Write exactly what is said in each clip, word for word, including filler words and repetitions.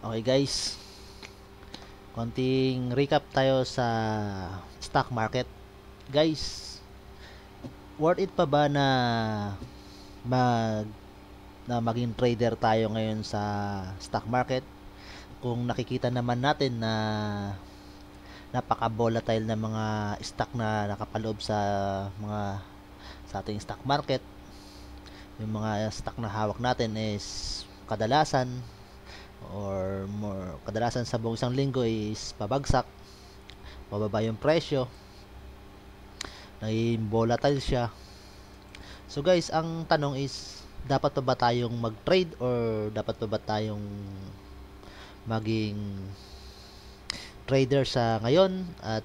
Okay guys, konting recap tayo sa stock market. Guys, worth it pa ba na mag na maging trader tayo ngayon sa stock market? Kung nakikita naman natin na napaka-volatile na mga stock na nakapaloob sa mga sa ating stock market, yung mga stock na hawak natin is kadalasan or more kadalasan sa buong isang linggo is pabagsak, pababa yung presyo, naging volatile siya. So guys, ang tanong is, dapat pa ba tayong mag-trade or dapat pa ba tayong maging trader sa ngayon at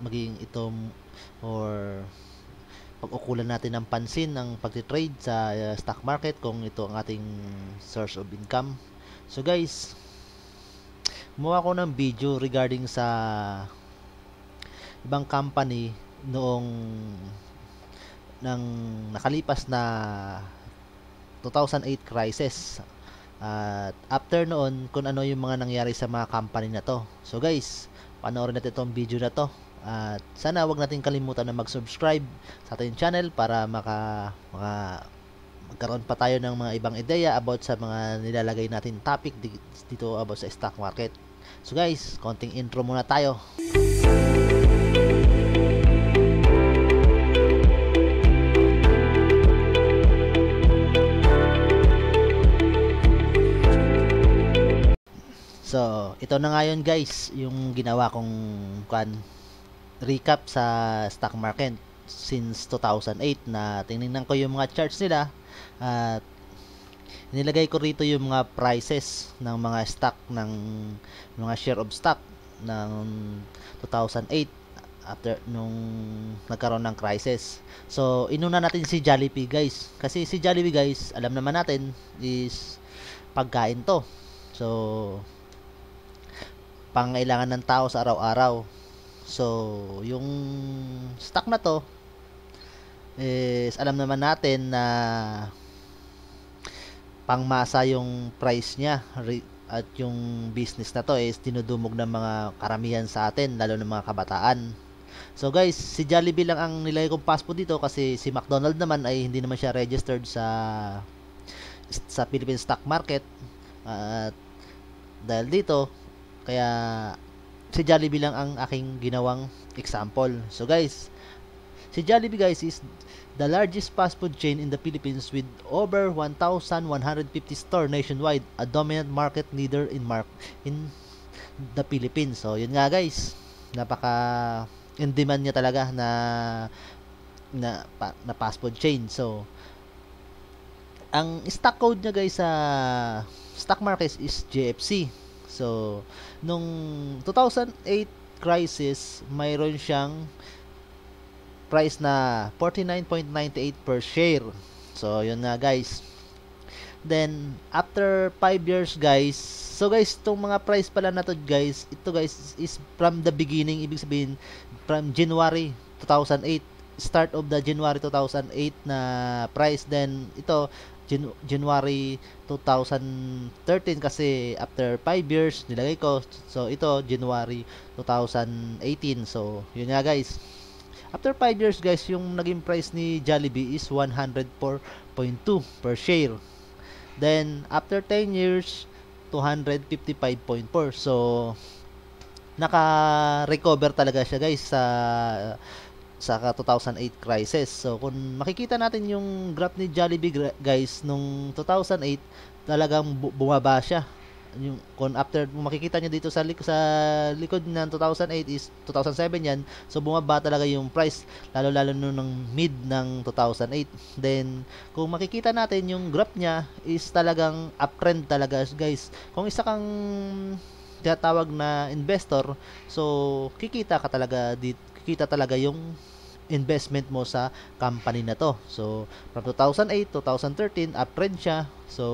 maging itom or pag-ukulan natin ng pansin ng pagtitrade sa uh, stock market kung ito ang ating source of income? So guys, gumawa ko ng video regarding sa ibang company noong ng nakalipas na two thousand eight crisis at uh, after noon kung ano yung mga nangyari sa mga company na to. So guys, panoorin natin itong video na to. At sana wag natin kalimutan na mag-subscribe sa ating channel para maka, maka magkaroon pa tayo ng mga ibang ideya about sa mga nilalagay natin topic dito about sa stock market. So guys, konting intro muna tayo. So, ito na nga yun guys, yung ginawa kong kan recap sa stock market since two thousand eight na tinignan ko yung mga charts nila at nilagay ko rito yung mga prices ng mga stock ng mga share of stock ng two thousand eight after nung nagkaroon ng crisis. So inuna natin si Jollibee guys, kasi si Jollibee guys, alam naman natin is pagkain to, so pangailangan ng tao sa araw-araw. So, yung stock na to is alam naman natin na pangmasa yung price niya at yung business na to is dinudumog ng mga karamihan sa atin, lalo ng mga kabataan. So guys, si Jollibee lang ang nilagay kong fast food dito kasi si McDonald's naman ay hindi naman siya registered sa sa Philippine stock market. At dahil dito, kaya si Jollibee lang ang aking ginawang example. So guys, si Jollibee guys is the largest fast food chain in the Philippines with over one thousand one hundred fifty stores nationwide, a dominant market leader in mark in the Philippines. So yun nga guys, napaka in demand niya talaga na na, pa, na fast food chain. So ang stock code niya guys sa stock market is J F C. So, nung two thousand eight crisis, mayroon siyang price na forty-nine point nine eight per share. So, yun nga guys. Then, after five years guys, so guys, itong mga price pala na to guys, ito guys is from the beginning, ibig sabihin, from January two thousand eight, start of the January two thousand eight na price. Then, ito, January two thousand thirteen kasi after five years nilagay ko. So ito January two thousand eighteen. So yun nga guys, after five years guys, yung naging price ni Jollibee is one hundred four point two per share. Then after ten years, two hundred fifty-five point four. So naka-recover talaga siya guys sa sa two thousand eight crisis. So kung makikita natin yung graph ni Jollibee guys nung two thousand eight, talagang bu bumaba siya. Yung kung after makikita niyo dito sa lik sa likod ng two thousand eight is two thousand seven yan. So bumaba talaga yung price lalo-lalo noong ng mid ng two thousand eight. Then kung makikita natin yung graph niya is talagang uptrend talaga guys. Kung isa kang tinatawag na investor, so kikita ka talaga dito, kikita talaga yung investment mo sa company na to. So from two thousand eight, two thousand thirteen uptrend siya. So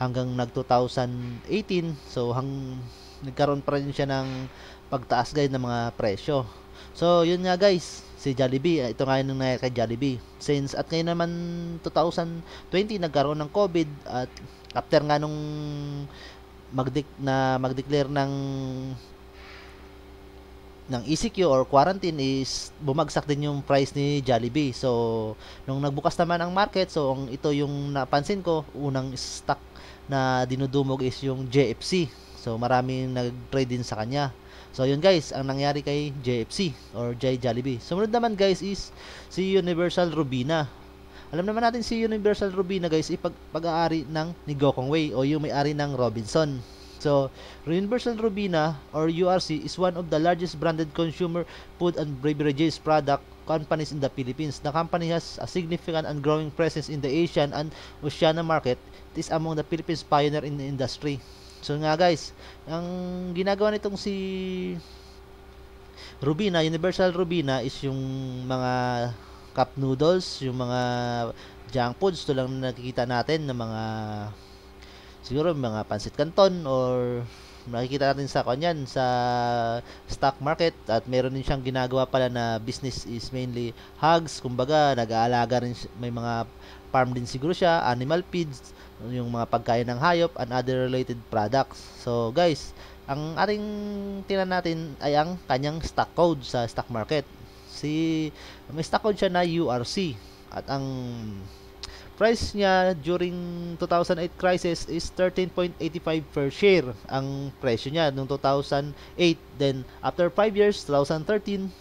hanggang nag two thousand eighteen, so hang nagkaroon pa rin siya ng pagtaas guys ng mga presyo. So yun nga guys, si Jollibee, ito nga yung nangyari kay Jollibee. Since at ngayon naman two thousand twenty nagkaroon ng COVID at after nga nung mag-dec- na mag-declare ng ng E C Q or quarantine is bumagsak din yung price ni Jollibee. So, nung nagbukas naman ang market, so ang ito yung napansin ko, unang stock na dinudumog is yung J F C. So, maraming nag-trade din sa kanya. So, yun guys, ang nangyari kay J F C or J Jollibee. Sumunod naman guys is si Universal Robina. Alam naman natin si Universal Robina guys, ipag-aari ng ni Gokong Wei o yung may-ari ng Robinson. So, Universal Robina or U R C is one of the largest branded consumer food and beverages product companies in the Philippines. The company has a significant and growing presence in the Asian and Oceania market. It is among the Philippines pioneer in the industry. So nga guys, ang ginagawa nitong si Robina, Universal Robina is yung mga cup noodles, yung mga junk foods, ito lang na nakikita natin ng mga siguro mga pansit canton or nakikita natin sa kanyan sa stock market. At meron din siyang ginagawa pala na business is mainly hogs, kumbaga nag-aalaga rin, may mga farm din siguro siya, animal feeds, yung mga pagkain ng hayop and other related products. So guys, ang ating tingnan natin ay ang kanyang stock code sa stock market. Si may stock code siya na U R C at ang price niya during two thousand eight crisis is thirteen point eighty-five per share ang presyo niya noong two thousand eight. Then after five years, twenty thirteen,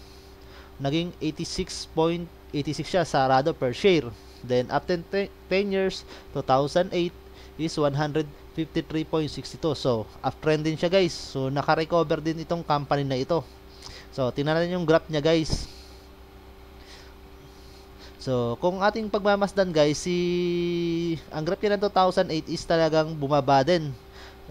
naging eighty-six point eighty-six siya sarado per share. Then after ten years, two thousand eight is one hundred fifty-three point sixty-two. So uptrend din siya guys. So naka-recover din itong company na ito. So tingnan natin yung graph niya guys. So, kung ating pagmamasdan guys, si ang graph niya ng two thousand eight is talagang bumaba din.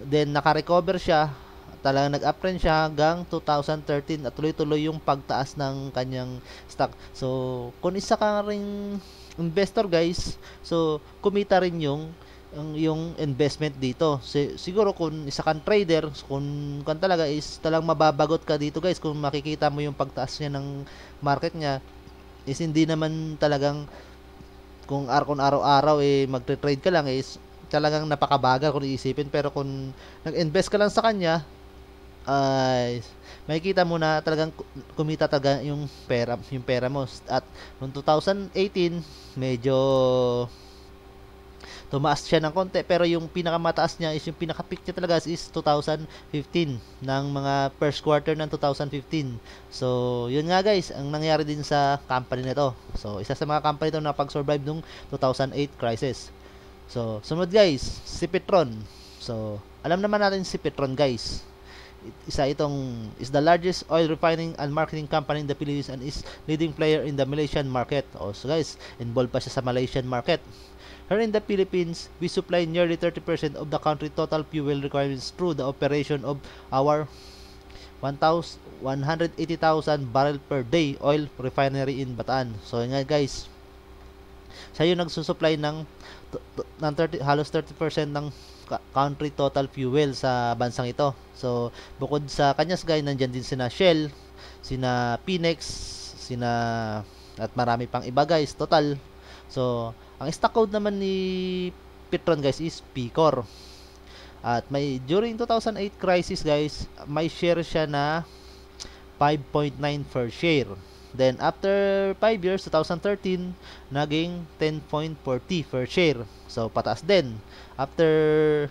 Then naka-recover siya, talagang nag-uptrend siya hanggang two thousand thirteen at tuloy-tuloy yung pagtaas ng kanyang stock. So, kung isa ka ring investor guys, so kumita rin yung yung investment dito. Siguro kung isa kang trader, kung kan talaga is talagang mababagot ka dito guys kung makikita mo yung pagtaas niya ng market niya. Is hindi naman talagang kung araw-araw eh magte-trade ka lang is talagang napakabagal kung iisipin, pero kung nag-invest ka lang sa kanya ay uh, makikita mo na talagang kumita talaga yung pera yung pera mo. At noong two thousand eighteen medyo tumaas siya ng konti, pero yung pinakamataas niya is yung pinaka-peak niya talaga is two thousand fifteen ng mga first quarter ng two thousand fifteen. So yun nga guys, ang nangyari din sa company na to. So isa sa mga company to na pag-survive nung two thousand eight crisis. So sumunod guys, si Petron. So alam naman natin si Petron guys, isa itong is the largest oil refining and marketing company in the Philippines and is leading player in the Malaysian market. Oh, so guys, involved pa siya sa Malaysian market. Here in the Philippines, we supply nearly thirty percent of the country's total fuel requirements through the operation of our one hundred eighty thousand barrel per day oil refinery in Bataan. So nga guys, siya yung nagsusupply ng, ng thirty, halos thirty percent ng country total fuel sa bansang ito. So bukod sa kanyas guys, nandiyan din sina Shell, sina Pinex, sina at marami pang iba guys, total. So ang stock code naman ni Petron guys is P C O R. At may during two thousand eight crisis guys, may share siya na five point nine per share. Then after five years, two thousand thirteen, naging ten point forty per share. So pataas din. After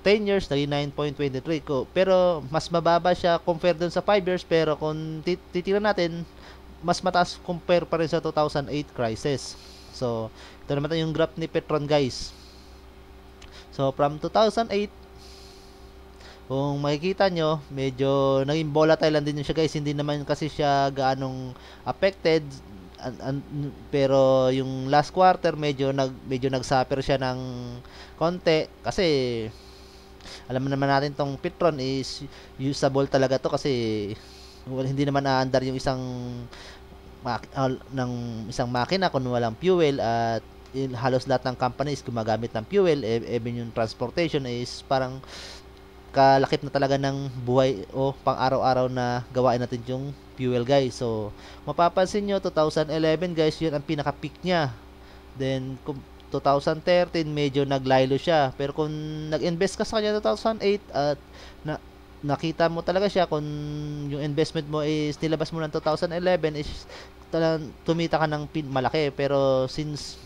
ten years, naging nine point twenty-three ko. Pero mas mababa siya compared dun sa five years, pero kung titignan natin, mas mataas compare pa rin sa two thousand eight crisis. So ito naman yung graph ni Petron guys. So from two thousand eight, kung makikita nyo, medyo naging volatile lang din siya guys. Hindi naman kasi siya gaanong affected. An, an, pero yung last quarter, medyo, nag, medyo nagsuffer siya ng konti. Kasi, alam naman natin tong Petron is usable talaga to. Kasi, well, hindi naman aandar yung isang, uh, ng isang makina kung walang fuel. At uh, halos lahat ng companies gumagamit ng fuel. Even yung transportation is parang kalakip na talaga ng buhay o pang araw-araw na gawain natin yung fuel guys. So mapapansin nyo, two thousand eleven guys, yun ang pinaka-peak niya. Then twenty thirteen medyo naglaylo siya, pero kung nag-invest ka sa kanya two thousand eight at na, nakita mo talaga siya, kung yung investment mo is nilabas mo ng two thousand eleven is talagang tumita ka ng pin malaki, pero since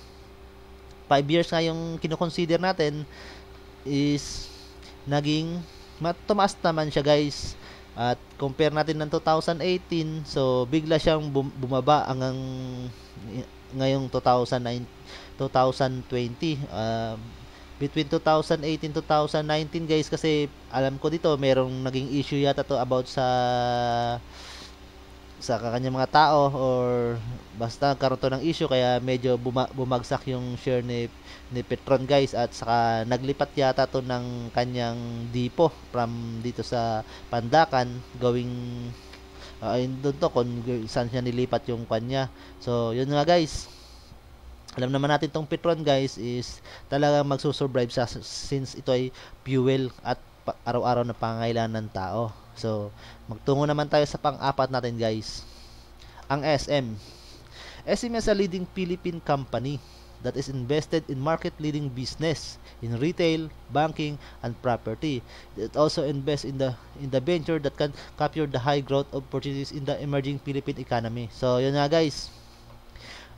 five years nga yung kinoconsider natin is naging matumaas naman siya guys. At compare natin ng two thousand eighteen, so bigla siyang bum bumaba hanggang ngayong two thousand nine, twenty twenty. Uh, between twenty eighteen to twenty nineteen guys, kasi alam ko dito merong naging issue yata to about sa sa kanyang mga tao, or basta karoon to ng issue, kaya medyo buma bumagsak yung share ni, ni Petron guys. At saka naglipat yata to ng kanyang depo from dito sa Pandacan going uh, doon to kung saan siya nilipat yung kanya. So yun nga guys, alam naman natin tong Petron guys is talagang magsusurvive sa, since ito ay fuel at araw-araw na pangailangan ng tao. So, magtungo naman tayo sa pang-apat natin guys, ang S M. S M is a leading Philippine company that is invested in market-leading business in retail, banking, and property. It also invests in the in the venture that can capture the high growth opportunities in the emerging Philippine economy. So, yun nga guys.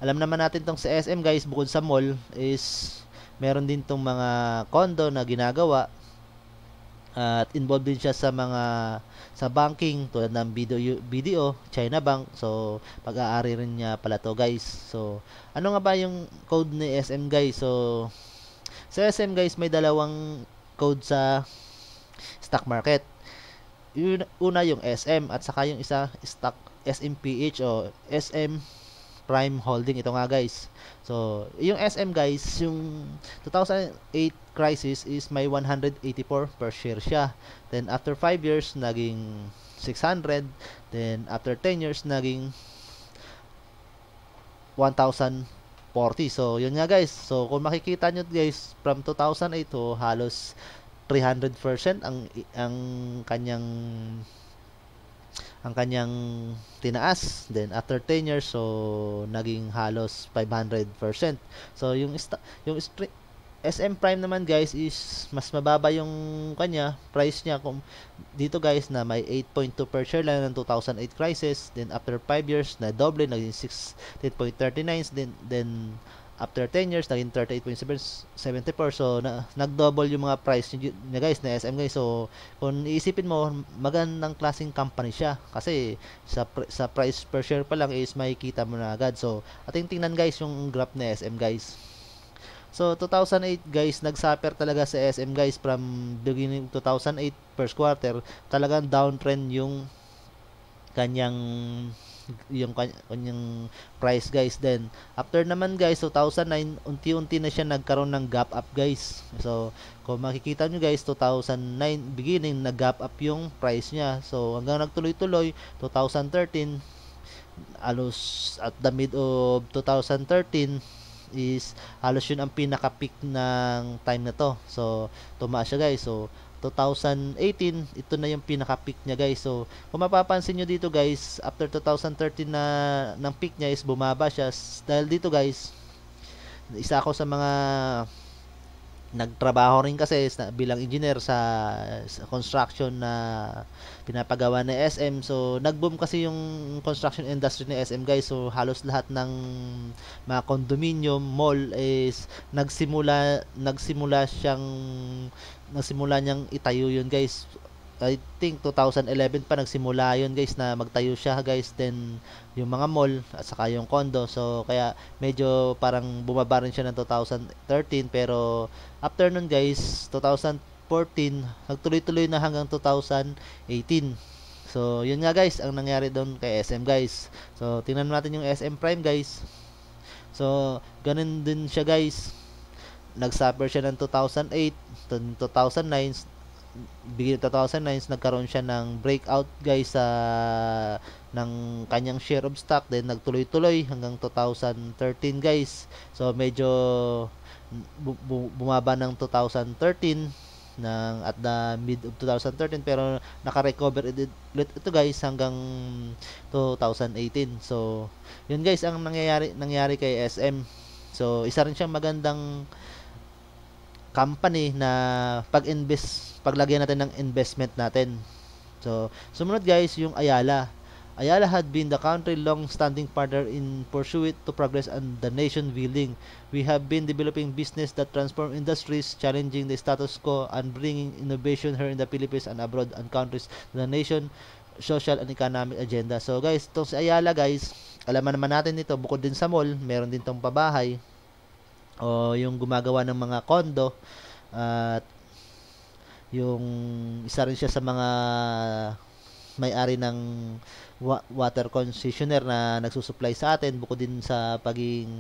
Alam naman natin tong sa S M guys, bukod sa mall is meron din tong mga condo na ginagawa. At uh, involved din siya sa mga sa banking tulad ng B D O, B D O, China Bank. So pag-aari rin niya pala to guys. So ano nga ba yung code ni S M guys? So sa S M guys may dalawang code sa stock market. Yun, una yung S M at saka yung isa stock S M P H o S M Prime Holding. Ito nga guys. So yung S M guys, yung two thousand eight crisis is may one hundred eighty-four per share siya. Then after five years naging six hundred, then after ten years naging one thousand forty. So yun nga guys. So kung makikita nyo guys, from two thousand eight to halos three hundred percent ang ang kanyang ang kanyang tinaas. Then after ten years, so naging halos five hundred percent. So yung yung S M Prime naman guys is mas mababa yung kanya price niya kung dito guys na may eight point two per share lang ng two thousand eight crisis. Then after five years na double, naging sixteen point three nine, then then after ten years naging thirty-eight point seven four. So na, nagdouble yung mga price niya guys na S M guys. So kung iisipin mo, magandang klaseng company siya kasi sa sa price per share pa lang is makikita mo na agad. So ating tingnan guys yung graph na S M guys. So two thousand eight guys, nag-suffer talaga sa S M guys from beginning two thousand eight first quarter. Talagang downtrend yung kanyang yung kanyang price guys. Then after naman guys two thousand nine, unti-unti na siya nagkaroon ng gap up guys. So kung makikita nyo guys, two thousand nine beginning nag-gap up yung price niya. So hanggang nagtuloy-tuloy twenty thirteen alos at the mid of twenty thirteen is halos yun ang pinaka-peak ng time na to. So tumaas siya guys. So two thousand eighteen ito na yung pinaka-peak niya guys. So kung mapapansin nyo dito guys, after two thousand thirteen na ng peak niya is bumaba siya. Dahil dito guys, isa ako sa mga nagtrabaho rin kasi bilang engineer sa, sa construction na pinapagawa ng S M. So nagboom kasi yung construction industry ni S M guys. So halos lahat ng mga condominium, mall is nagsimula nagsimula siyang nagsimula niyang itayo yun guys. I think two thousand eleven pa nagsimula yun guys na magtayo siya guys. Then yung mga mall at saka yung condo. So kaya medyo parang bumaba rin siya ng two thousand thirteen, pero after nun guys two thousand fourteen nagtuloy-tuloy na hanggang two thousand eighteen. So yun nga guys ang nangyari doon kay S M guys. So tingnan natin yung S M Prime guys. So ganun din siya guys, nag-suffer siya ng two thousand eight to two thousand nine. Bigyan two thousand nine nagkaroon siya ng breakout guys sa uh, ng kanyang share of stock. Then nagtuloy-tuloy hanggang two thousand thirteen guys. So medyo bu bu bumaba ng two thousand thirteen ng at the mid of two thousand thirteen, pero naka-recover ulit ito guys hanggang two thousand eighteen. So yun guys ang nangyayari nangyari kay S M. So, isa rin siyang magandang company na pag-invest, paglagyan natin ng investment natin. So, sumunod guys, yung Ayala. Ayala had been the country's long-standing partner in pursuit to progress and the nation willing. We have been developing business that transform industries, challenging the status quo and bringing innovation here in the Philippines and abroad and countries to the nation, social and economic agenda. So guys, itong si Ayala guys, alaman naman natin ito, bukod din sa mall, meron din itong pabahay o yung gumagawa ng mga kondo at yung isa rin siya sa mga may-ari ng water concessionaire na nagsusupply sa atin, bukod din sa paging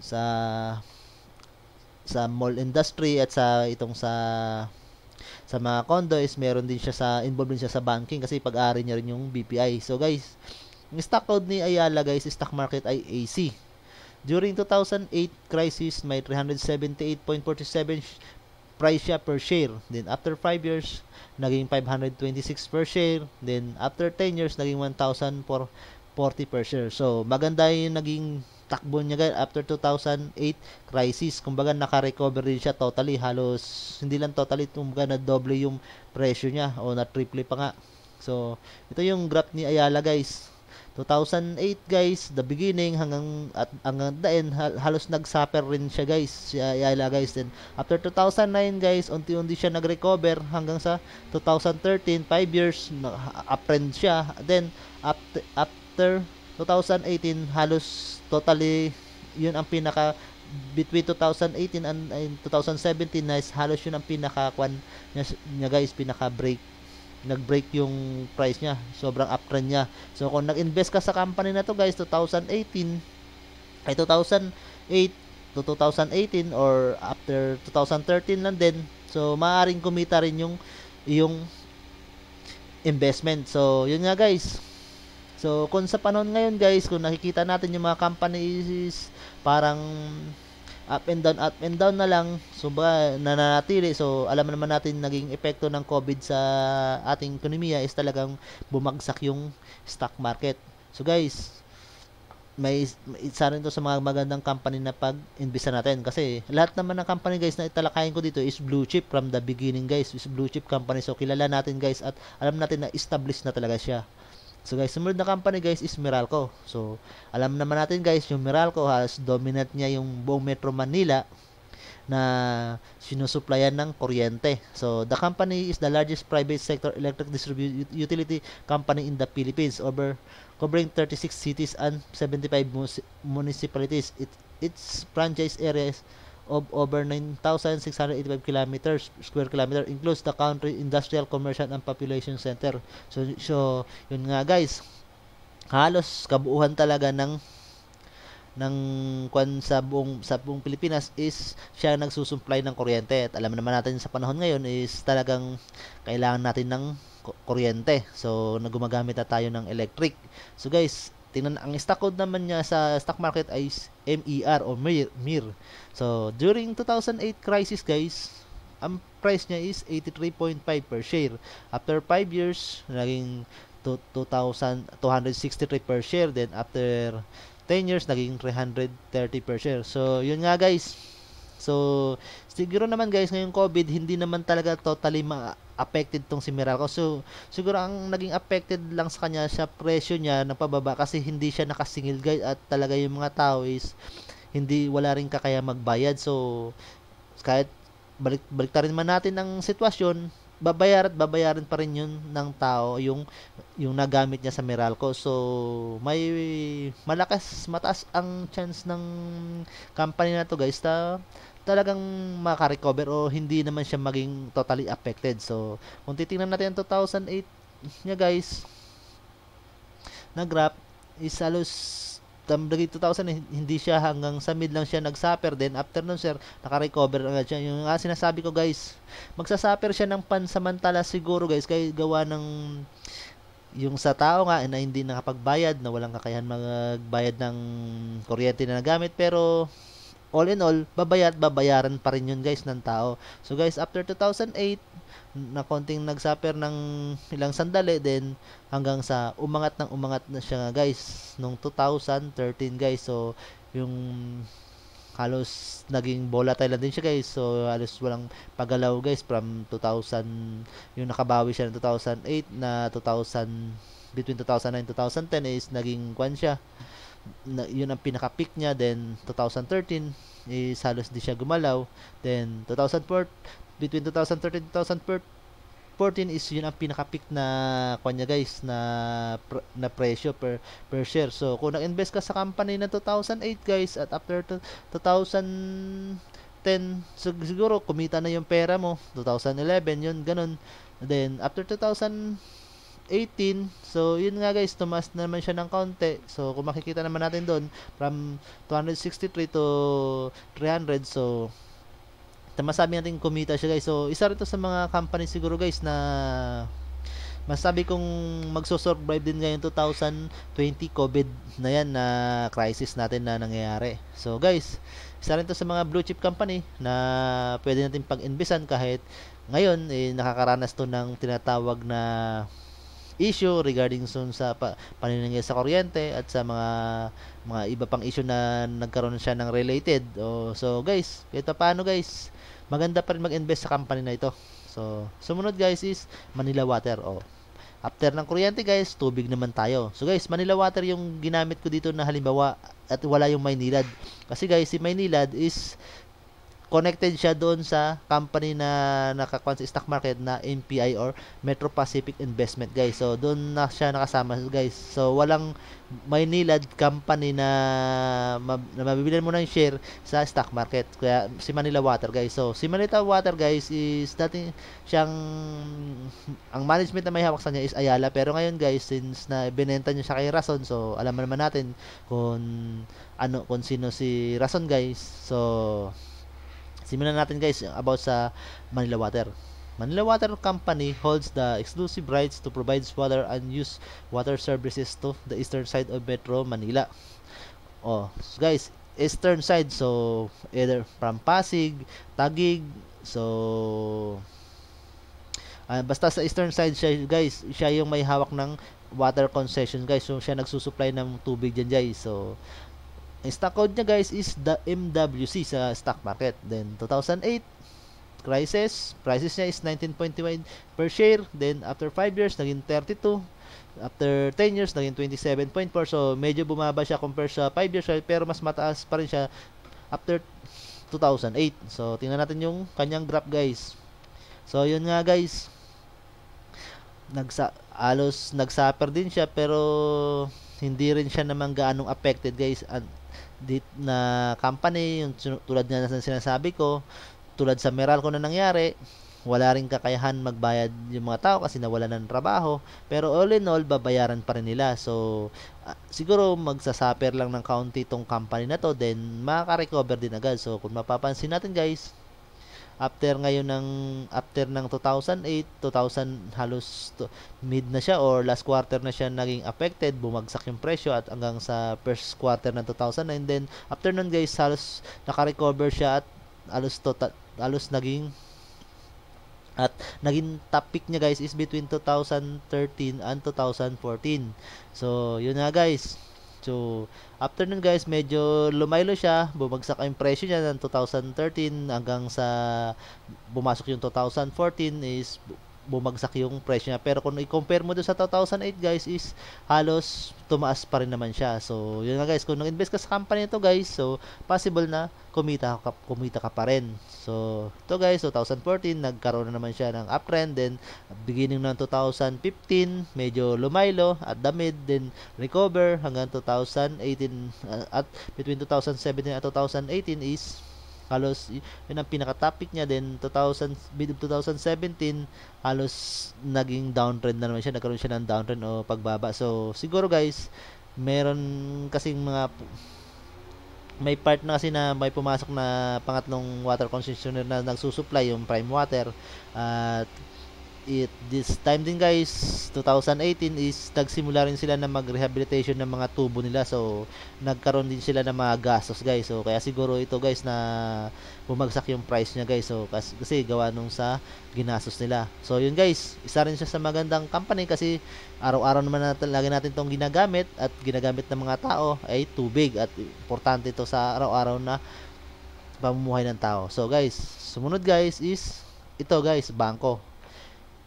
sa sa mall industry at sa itong sa sa mga condo is meron din siya sa involved din siya sa banking kasi pag-ari niya rin yung B P I. So guys, ang stock code ni Ayala guys, stock market ay A C. During two thousand eight crisis, may three hundred seventy-eight point four seven price siya per share. Then after five years, naging five hundred twenty-six per share. Then after ten years, naging one thousand forty per share. So maganda yung naging takbo niya guys after two thousand eight crisis. Kumbaga naka-recover din siya totally, halos hindi lang totally, kumbaga na doble yung presyo niya o na triple pa nga. So ito yung graph ni Ayala guys. two thousand eight guys, the beginning hanggang at hanggang the end, halos nagsuffer rin siya guys, si Ayala guys. Then after two thousand nine guys, unti-unti siya nag-recover hanggang sa two thousand thirteen, five years uptrend siya. Then after, after twenty eighteen, halos totally yun ang pinaka between twenty eighteen and, and twenty seventeen guys, halos yun ang pinaka kwan niya, niya guys, pinaka break, nag-break yung price niya. Sobrang uptrend niya. So, kung nag-invest ka sa company na to guys, two thousand eighteen, ay two thousand eight to two thousand eighteen or after two thousand thirteen lang din. So, maaaring kumita rin yung yung investment. So, yun nga guys. So, kung sa panahon ngayon guys, kung nakikita natin yung mga companies parang up and down, up and down na lang, so ba, nananatili. So, alam naman natin, naging epekto ng COVID sa ating ekonomiya is talagang bumagsak yung stock market. So, guys, may, may isa rin to sa mga magandang company na pag-investa natin. Kasi, lahat naman ng company, guys, na italakayin ko dito is blue chip from the beginning, guys. Is blue chip company. So, kilala natin, guys, at alam natin na established na talaga siya. So guys, sumunod na company guys is Meralco. So, alam naman natin guys, yung Meralco has dominant niya yung buong Metro Manila na sinusuplayan ng kuryente. So, the company is the largest private sector electric distribution utility company in the Philippines, over covering thirty-six cities and seventy-five municipalities. It, its franchise areas of over nine thousand six hundred eighty-five kilometers, square kilometer, includes the country, industrial, commercial, and population center. So, so yun nga guys, halos kabuuhan talaga ng ng kwan sa buong, sa buong Pilipinas is siya nagsusupply ng kuryente. At alam naman natin sa panahon ngayon is talagang kailangan natin ng kuryente. So, nagumagamit na tayo ng electric. So guys, tingnan, ang stock code naman niya sa stock market ay M E R o M E R. So, during two thousand eight crisis guys, ang price niya is eighty-three point five per share. After five years, naging two thousand two hundred sixty-three per share. Then after ten years, naging three hundred thirty per share. So, yun nga guys. So, siguro naman guys, ngayong COVID, hindi naman talaga totally ma- affected tong si Meralco. So, siguro ang naging affected lang sa kanya sa presyo niya ng pababa kasi hindi siya nakasingil guys at talaga yung mga tao is hindi, wala rin kakaya magbayad. So, kahit balik, baliktarin man natin ang sitwasyon, babayar at babayaran pa rin yun ng tao yung yung nagamit niya sa Meralco. So, may malakas, mataas ang chance ng company na to guys ta talagang makarecover o hindi naman siya maging totally affected. So, kung titingnan natin ang two thousand eight niya guys na graph is halos tamdagi two thousand, hindi siya hanggang sa mid lang siya nagsuffer. Then after nun sir, nakarecover agad siya. Yung nga sinasabi ko guys, magsasuffer siya ng pansamantala siguro guys kaya gawa ng yung sa tao nga na hindi nakapagbayad, na walang kakayahan magbayad ng kuryente na nagamit, pero all in all, babayat, babayaran pa rin yun guys ng tao. So guys, after two thousand eight, na konting nagsuffer ng ilang sandali, then hanggang sa umangat ng umangat na siya guys, nung twenty thirteen guys. So, yung halos naging volatile na din siya, guys. So halos walang paggalaw, guys, from two thousand, yung nakabawi siya ng two thousand eight na two thousand, between two thousand nine and two thousand ten is naging kwan siya. Na, yun ang pinaka-peak niya. Then twenty thirteen is halos di siya gumalaw. Then two thousand four, between two thousand thirteen and two thousand fourteen is yun ang pinaka-peak na kwan niya, guys, na na presyo per per share. So kung nag-invest ka sa company na two thousand eight, guys, at after two thousand ten siguro kumita na yung pera mo. Two thousand eleven yun, ganun. Then after two thousand eighteen, so yun nga, guys, tumaas naman siya ng kaunti. So kung makikita naman natin doon, from two sixty-three to three hundred, so masabi natin kumita siya, guys. So isa rin to sa mga company siguro, guys, na masabi kong magsosurvive din ngayon twenty twenty COVID na yan na crisis natin na nangyayari. So guys, isa rin to sa mga blue chip company na pwede natin pag-investan kahit ngayon eh, nakakaranas to ng tinatawag na issue regarding soon sa pa, paniningil sa kuryente at sa mga mga iba pang issue na nagkaroon siya ng related. Oh, so guys, ito paano, guys, maganda pa rin mag-invest sa company na ito. So sumunod, guys, is Manila Water. Oh, after ng kuryente, guys, tubig naman tayo. So guys, Manila Water yung ginamit ko dito na halimbawa at wala yung Maynilad. Kasi guys, si Maynilad is connected siya doon sa company na nakakuan sa stock market na M P I or Metro Pacific Investment, guys. So doon na siya nakasama, guys. So walang Maynilad company na, mab na mabibilan mo ng share sa stock market, kaya si Manila Water, guys. So si Manila Water, guys, is dati siyang ang management na may hawak sa niya is Ayala, pero ngayon, guys, since na binenta niya siya kay Rason, so alam naman natin kung ano kung sino si Rason, guys. So simulan natin, guys, about sa Manila Water. Manila Water Company holds the exclusive rights to provide water and use water services to the eastern side of Metro Manila. Oh, so guys, eastern side, so either from Pasig, Taguig, so uh, basta sa eastern side siya, guys, siya yung may hawak ng water concession, guys. So siya nagsusupply ng tubig dyan, guys. So ang stock code niya, guys, is the M W C sa stock market. Then two thousand eight crisis, prices niya is nineteen point two one per share. Then after five years naging thirty-two. After ten years naging twenty-seven point four. So medyo bumaba siya compare sa five years, pero mas mataas pa rin siya after two thousand eight. So tingnan natin yung kanyang graph, guys. So yun nga, guys, nagsa alos nagsuffer din siya, pero hindi rin siya naman gaanong affected, guys, at dit na company yung tulad nga na sinasabi ko, tulad sa Meralco na nangyari, wala rin kakayahan magbayad yung mga tao kasi nawala ng trabaho, pero all in all babayaran pa rin nila. So uh, siguro magsasaper lang ng kaunti tong company na to, then makaka-recover din agad. So kung mapapansin natin, guys, after ngayon ng after ng two thousand eight, two thousand halos to, mid na siya or last quarter na siya naging affected, bumagsak yung presyo at hanggang sa first quarter ng two thousand nine. Then after nun, guys, halos naka-recover siya at halos total halos naging at naging topic niya, guys, is between two thousand thirteen and two thousand fourteen. So yun na, guys. So after nun, guys, medyo lumaylo siya, bumagsak ang presyo niya ng two thousand thirteen hanggang sa bumasok yung two thousand fourteen is bumagsak yung presyo niya. Pero kung i-compare mo doon sa two thousand eight, guys, is halos tumaas pa rin naman siya. So yun nga, guys, kung nag-invest ka sa company nito, guys, so possible na kumita ka, kumita ka pa rin. So to, guys, two thousand fourteen nagkaroon na naman siya ng uptrend, then beginning ng two thousand fifteen medyo lumaylo at the mid, then recover hanggang two thousand eighteen, at between two thousand seventeen and two thousand eighteen is halos yun ang pinaka-topic niya. Then two thousand, two thousand seventeen halos naging downtrend na naman siya, nagkaroon siya ng downtrend o pagbaba. So siguro, guys, meron kasing mga may part na kasi na may pumasok na pangatlong water concessionaire na nagsusupply yung prime water, at it this time din, guys, two thousand eighteen is nagsimula rin sila na mag-rehabilitation ng mga tubo nila, so nagkaroon din sila ng mga gastos, guys. So kaya siguro ito, guys, na bumagsak yung price niya, guys. So kasi, kasi gawa nung sa ginastos nila. So yun, guys, isa rin siya sa magandang company kasi araw-araw naman natin lagi natin tong ginagamit at ginagamit ng mga tao ay tubig, at importante ito sa araw-araw na pamumuhay ng tao. So guys, sumunod guys is ito guys, bangko.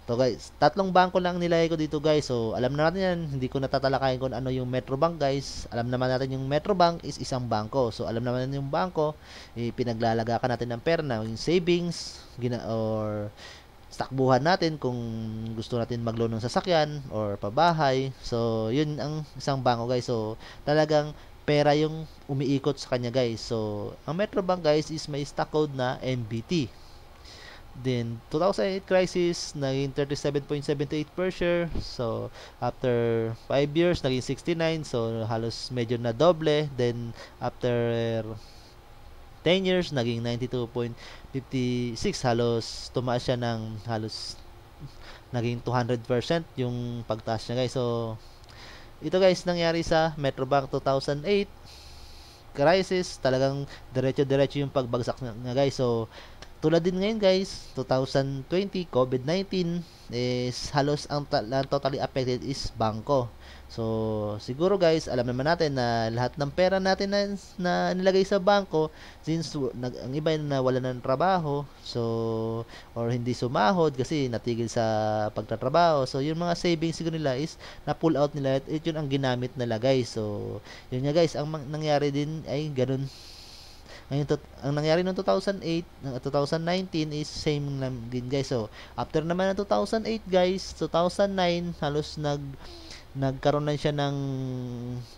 Ito guys, tatlong bangko lang nilagay ko dito guys. So alam na natin yan, hindi ko natatalakayin kung ano yung Metro Bank guys. Alam naman natin yung Metro Bank is isang bangko. So alam naman natin yung bangko, eh, pinaglalagakan natin ng pera na yung savings gina or takbuhan natin kung gusto natin magloan ng sasakyan or pabahay. So yun ang isang bangko guys. So talagang pera yung umiikot sa kanya guys. So ang Metro Bank guys is may stock code na M B T. Then two thousand eight crisis naging thirty-seven point seven eight per share. So after five years naging sixty-nine. So halos medyo na doble. Then after ten years naging ninety-two point fifty-six, halos tumaas siya ng halos naging two hundred percent yung pagtaas niya guys. So ito guys nangyari sa Metro Bank two thousand eight crisis, talagang diretso-diretso yung pagbagsak niya guys. So tulad din ngayon guys, twenty twenty COVID nineteen is halos ang totally affected is bangko. So siguro guys, alam naman natin na lahat ng pera natin na, na nilagay sa bangko, since nag, ang iba na wala ng trabaho, so or hindi sumahod kasi natigil sa pagtatrabaho. So yung mga savings siguro nila is na pull out nila, at yun ang ginamit nila guys. So yun nga guys, ang nangyari din ay ganun. Ngayon, ang nangyari noong two thousand eight, two thousand nineteen is same lang din guys. So after naman ng two thousand eight guys, two thousand nine halos nag nagkaroon na siya ng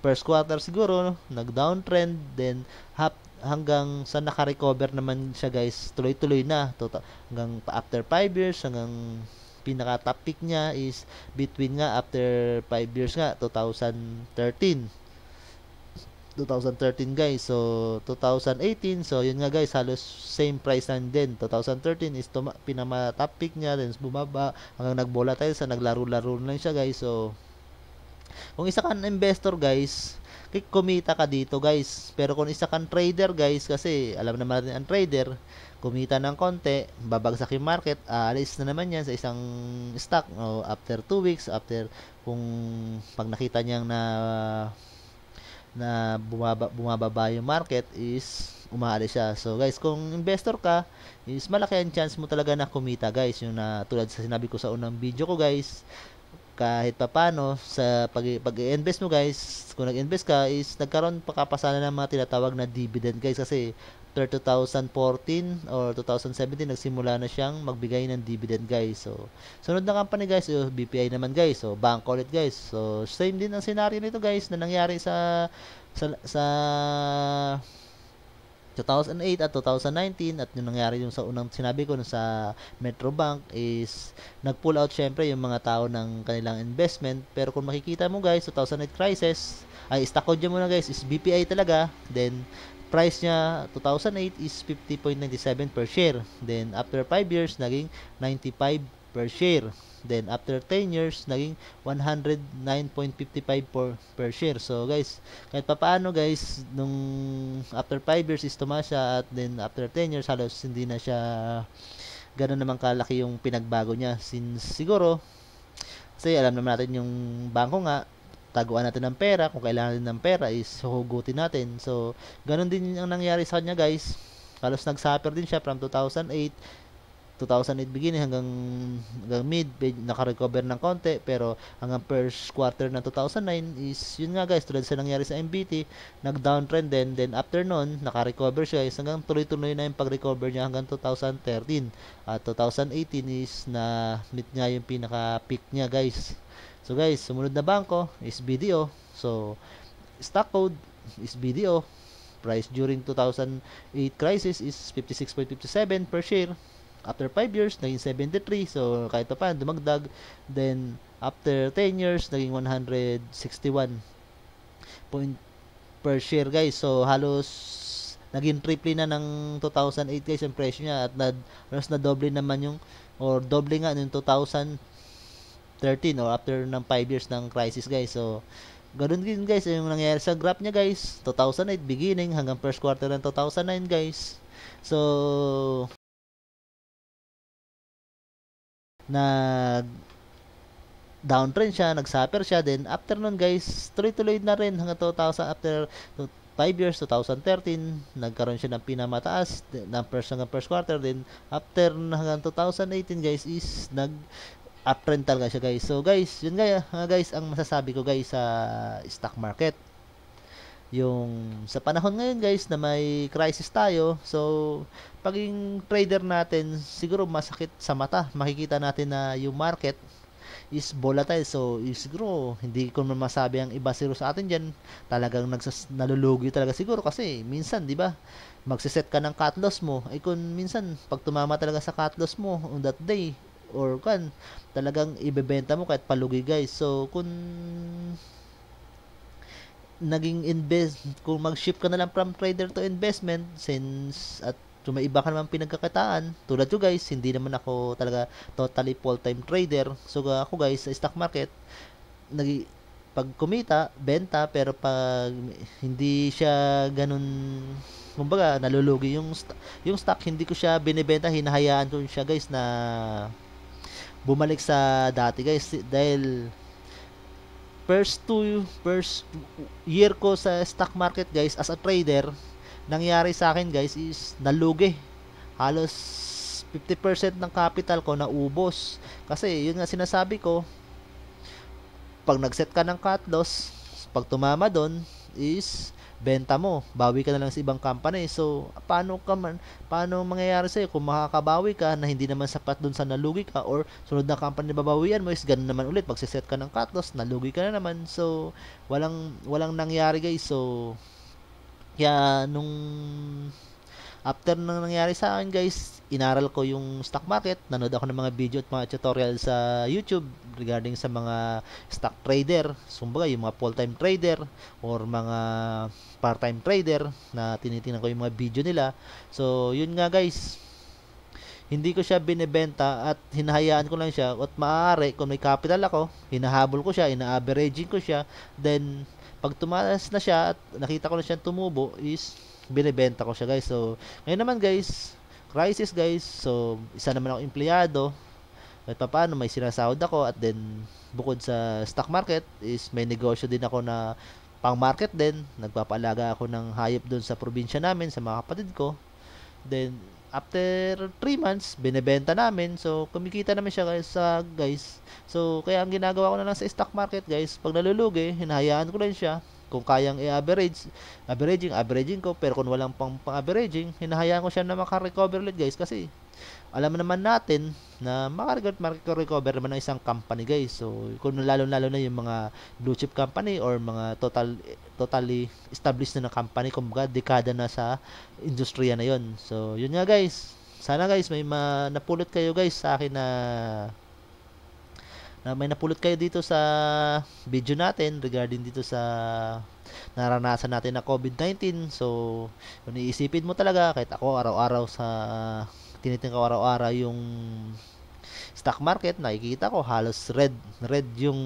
first quarter siguro, no? Nag downtrend, then half hanggang sa naka-recover naman siya guys, tuloy-tuloy na total, hanggang after five years, hanggang pinaka top peak niya is between nga after five years nga twenty thirteen guys. So twenty eighteen, so yun nga guys, halos same price lang din. Twenty thirteen is pinama-top peak niya, then bumaba hanggang nag-volatile sa naglaro-laro lang siya guys. So kung isa kang investor guys, kumita ka dito guys. Pero kung isa kang trader guys, kasi alam naman natin ang trader, kumita ng konti, babagsak yung market, aalis na naman yan sa isang stock, o after two weeks, after kung pag nakita niyang na na bumaba, bumababa yung market is umaalis siya. So guys, kung investor ka, is malaki ang chance mo talaga na kumita guys. Yung na tulad sa sinabi ko sa unang video ko guys, kahit papano sa pag-i-invest mo guys, kung nag-invest ka is nagkaroon pakapasana ng mga tinatawag na dividend guys, kasi after two thousand fourteen or two thousand seventeen nagsimula na siyang magbigay ng dividend guys. So sunod na company guys, so B P I naman guys, so bangko ulit guys. So same din ang scenario nito guys na nangyari sa sa, sa two thousand eight at two thousand nineteen, at yung nangyari yung sa unang sinabi ko sa Metro Bank is nag-pull out syempre yung mga tao ng kanilang investment. Pero kung makikita mo guys, two thousand eight crisis ay stock code niya muna guys is B P I talaga, then price niya two thousand eight is fifty point nine seven per share, then after five years naging ninety-five per share, then after ten years naging one oh nine point five five per, per share. So guys, kahit papaano guys, nung after five years is tumaas siya, at then after ten years halos hindi na siya ganoon naman kalaki yung pinagbago niya, since siguro kasi alam naman natin yung bangko nga, taguan natin ng pera, kung kailangan din ng pera is hugutin natin. So ganun din ang nangyari sa kanya guys. Halos nagsuffer din siya from two thousand eight beginning hanggang, hanggang mid, naka-recover ng konti, pero hanggang first quarter ng two thousand nine is yun nga guys, tulad sa nangyari sa M B T, nag-downtrend din, then after noon naka-recover siya guys, hanggang tuloy-tuloy na yung pag-recover niya hanggang two thousand thirteen at two thousand eighteen is na meet niya yung pinaka-peak niya guys. So guys, sumunod na bangko is B D O. So stock code is B D O. Price during two thousand eight crisis is fifty-six point five seven per share. After five years naging seventy-three. So kahit pa dumagdag, then after ten years naging one sixty-one point per share guys. So halos naging triple na ng two thousand eight guys yung presyo niya, at na, halos na doble naman yung or doble nga ng two thousand thirteen or after ng five years ng crisis guys. So ganoon din guys yung nangyari sa graph niya guys, two thousand eight beginning hanggang first quarter ng two thousand nine guys. So nag downtrend siya, nag-suffer siya, then after nun guys tuloy-tuloy na rin hanggang two thousand after five years, two thousand thirteen, nagkaroon siya ng pinamataas ng first hanggang first quarter. Then, after hanggang two thousand eighteen, guys, is nag uptrend talaga siya, guys. So, guys, yun nga, guys, ang masasabi ko, guys, sa stock market. Yung sa panahon ngayon, guys, na may crisis tayo, so paging trader natin siguro masakit sa mata, makikita natin na yung market is volatile. So siguro hindi ko masabi ang iba siguro sa atin dyan, talagang nagsas nalulugi talaga siguro, kasi minsan di ba magsiset ka ng cut loss mo, ay kung minsan pag tumama talaga sa cut loss mo on that day or kan talagang ibebenta mo kahit palugi, guys. So kung naging invest, kung mag-shift ka na lang from trader to investment, since at kung may iba ka naman pinagkakitaan tulad ko, guys, hindi naman ako talaga totally full-time trader. So ako, guys, sa stock market nag pag kumita, benta, pero pag hindi siya ganun, kumbaga nalulugi yung yung stock, hindi ko siya binebenta, hinahayaan ko siya, guys, na bumalik sa dati, guys, dahil first two first year ko sa stock market, guys, as a trader, nangyari sa akin, guys, is nalugi. Halos fifty percent ng capital ko naubos. Kasi yun nga sinasabi ko, pag nagset ka ng cut loss, pag tumama doon is benta mo, bawi ka na lang sa ibang company. So paano ka man, paano mangyayari sa'yo kung makakabawi ka na hindi naman sapat doon sa nalugi ka, or sunod na company na babawian mo is ganun naman ulit, magsiset ka ng cut loss, nalugi ka na naman. So walang walang nangyari, guys. So kaya nung after nang nangyari sa akin, guys, inaral ko yung stock market, nanood ako ng mga video at mga tutorial sa YouTube regarding sa mga stock trader. Sumbaga yung mga full-time trader or mga part-time trader na tinitingnan ko yung mga video nila. So yun nga, guys, hindi ko siya binebenta at hinahayaan ko lang siya, at maaari kung may capital ako, hinahabol ko siya, ina-averaging ko siya, then pag tumaas na siya at nakita ko na siya tumubo is binebenta ko siya, guys. So ngayon naman, guys, crisis, guys, so isa naman ako empleyado, at paano may sinasahod ako, at then bukod sa stock market is may negosyo din ako na pang market din, nagpapalaga ako ng hayop doon sa probinsya namin sa mga kapatid ko. Then after three months, binebenta namin. So kumikita naman siya, guys, sa guys. So kaya ang ginagawa ko na lang sa stock market, guys, pag nalulugi, hinahayaan ko lang siya. Kung kayang i-average, averaging, averaging ko, pero kung walang pang, pang averaging, hinahayaan ko siya na makarecover ulit, guys, kasi alam naman natin na makarecover naman ng isang company, guys. So kung lalo-lalo na yung mga blue chip company or mga total totally established na na company, kumbaga dekada na sa industriya na yon. So yun nga, guys, sana, guys, may ma napulot kayo, guys, sa akin na na may napulot kayo dito sa video natin regarding dito sa naranasan natin na COVID nineteen. So kung iisipin mo talaga, kahit ako araw-araw sa tinitingnan ko araw-araw yung stock market, nakikita ko halos red red yung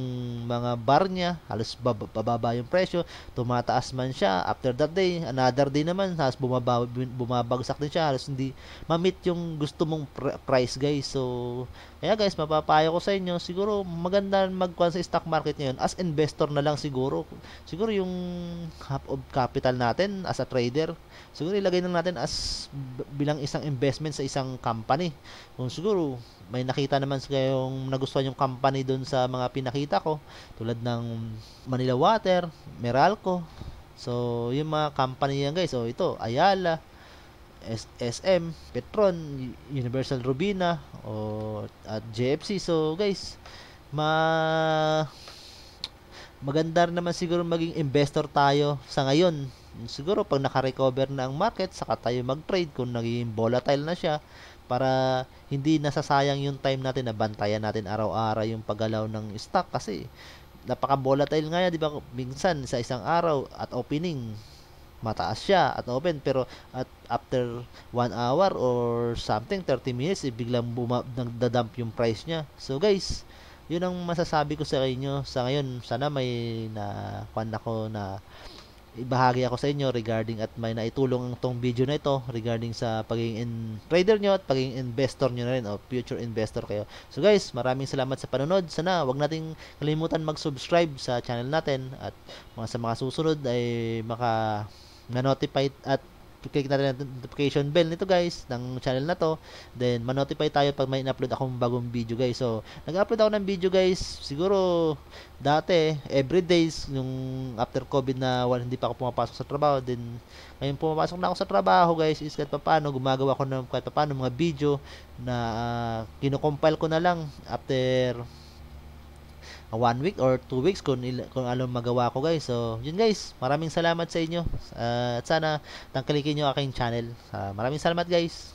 mga bar niya, halos bab bababa yung presyo, tumataas man siya after that day, another day naman halos bumaba, bumabagsak din siya, halos hindi ma-meet yung gusto mong pr price, guys. So kaya, guys, mapapayo ko sa inyo, siguro maganda magkuhan sa stock market ngayon as investor na lang, siguro siguro yung half of capital natin as a trader, siguro ilagay na natin as bilang isang investment sa isang company. Kung siguro may nakita naman kayong nagustuhan yung company doon sa mga pinakita ko, tulad ng Manila Water, Meralco, so yung mga company yan, guys. So ito, Ayala, S M, Petron, Universal Robina, o at J F C. So guys, ma maganda naman siguro maging investor tayo sa ngayon. Siguro pag naka-recover na ang market, saka tayo mag-trade kung naging volatile na siya, para hindi nasasayang yung time natin na bantayan natin araw-araw yung paggalaw ng stock, kasi napaka-volatile nga yan, di ba? Minsan sa isang araw at opening mataas siya at open, pero at after one hour or something, thirty minutes, eh, biglang nagdadump yung price niya. So guys, yun ang masasabi ko sa inyo sa ngayon. Sana may nakuan ako na ibahagi ako sa inyo regarding at may naitulong itong video na ito regarding sa pagiging trader nyo at pagiging investor nyo na rin, o future investor kayo. So guys, maraming salamat sa panonood. Sana wag nating kalimutan mag-subscribe sa channel natin, at mga sa mga susunod ay maka ma-notify at click natin natin notification bell nito guys ng channel na to, then ma-notify tayo pag may in-upload akong bagong video guys. So nag-upload ako ng video guys siguro dati every days yung after COVID na wala, hindi pa ako pumapasok sa trabaho, then ngayon pumapasok na ako sa trabaho guys is kahit paano gumagawa ko ng kahit paano mga video na uh, kinocompile ko na lang after one week or two weeks kung, kung alam magawa ko guys. So yun guys, maraming salamat sa inyo uh, at sana tangkilikin nyo aking channel. Uh, maraming salamat guys.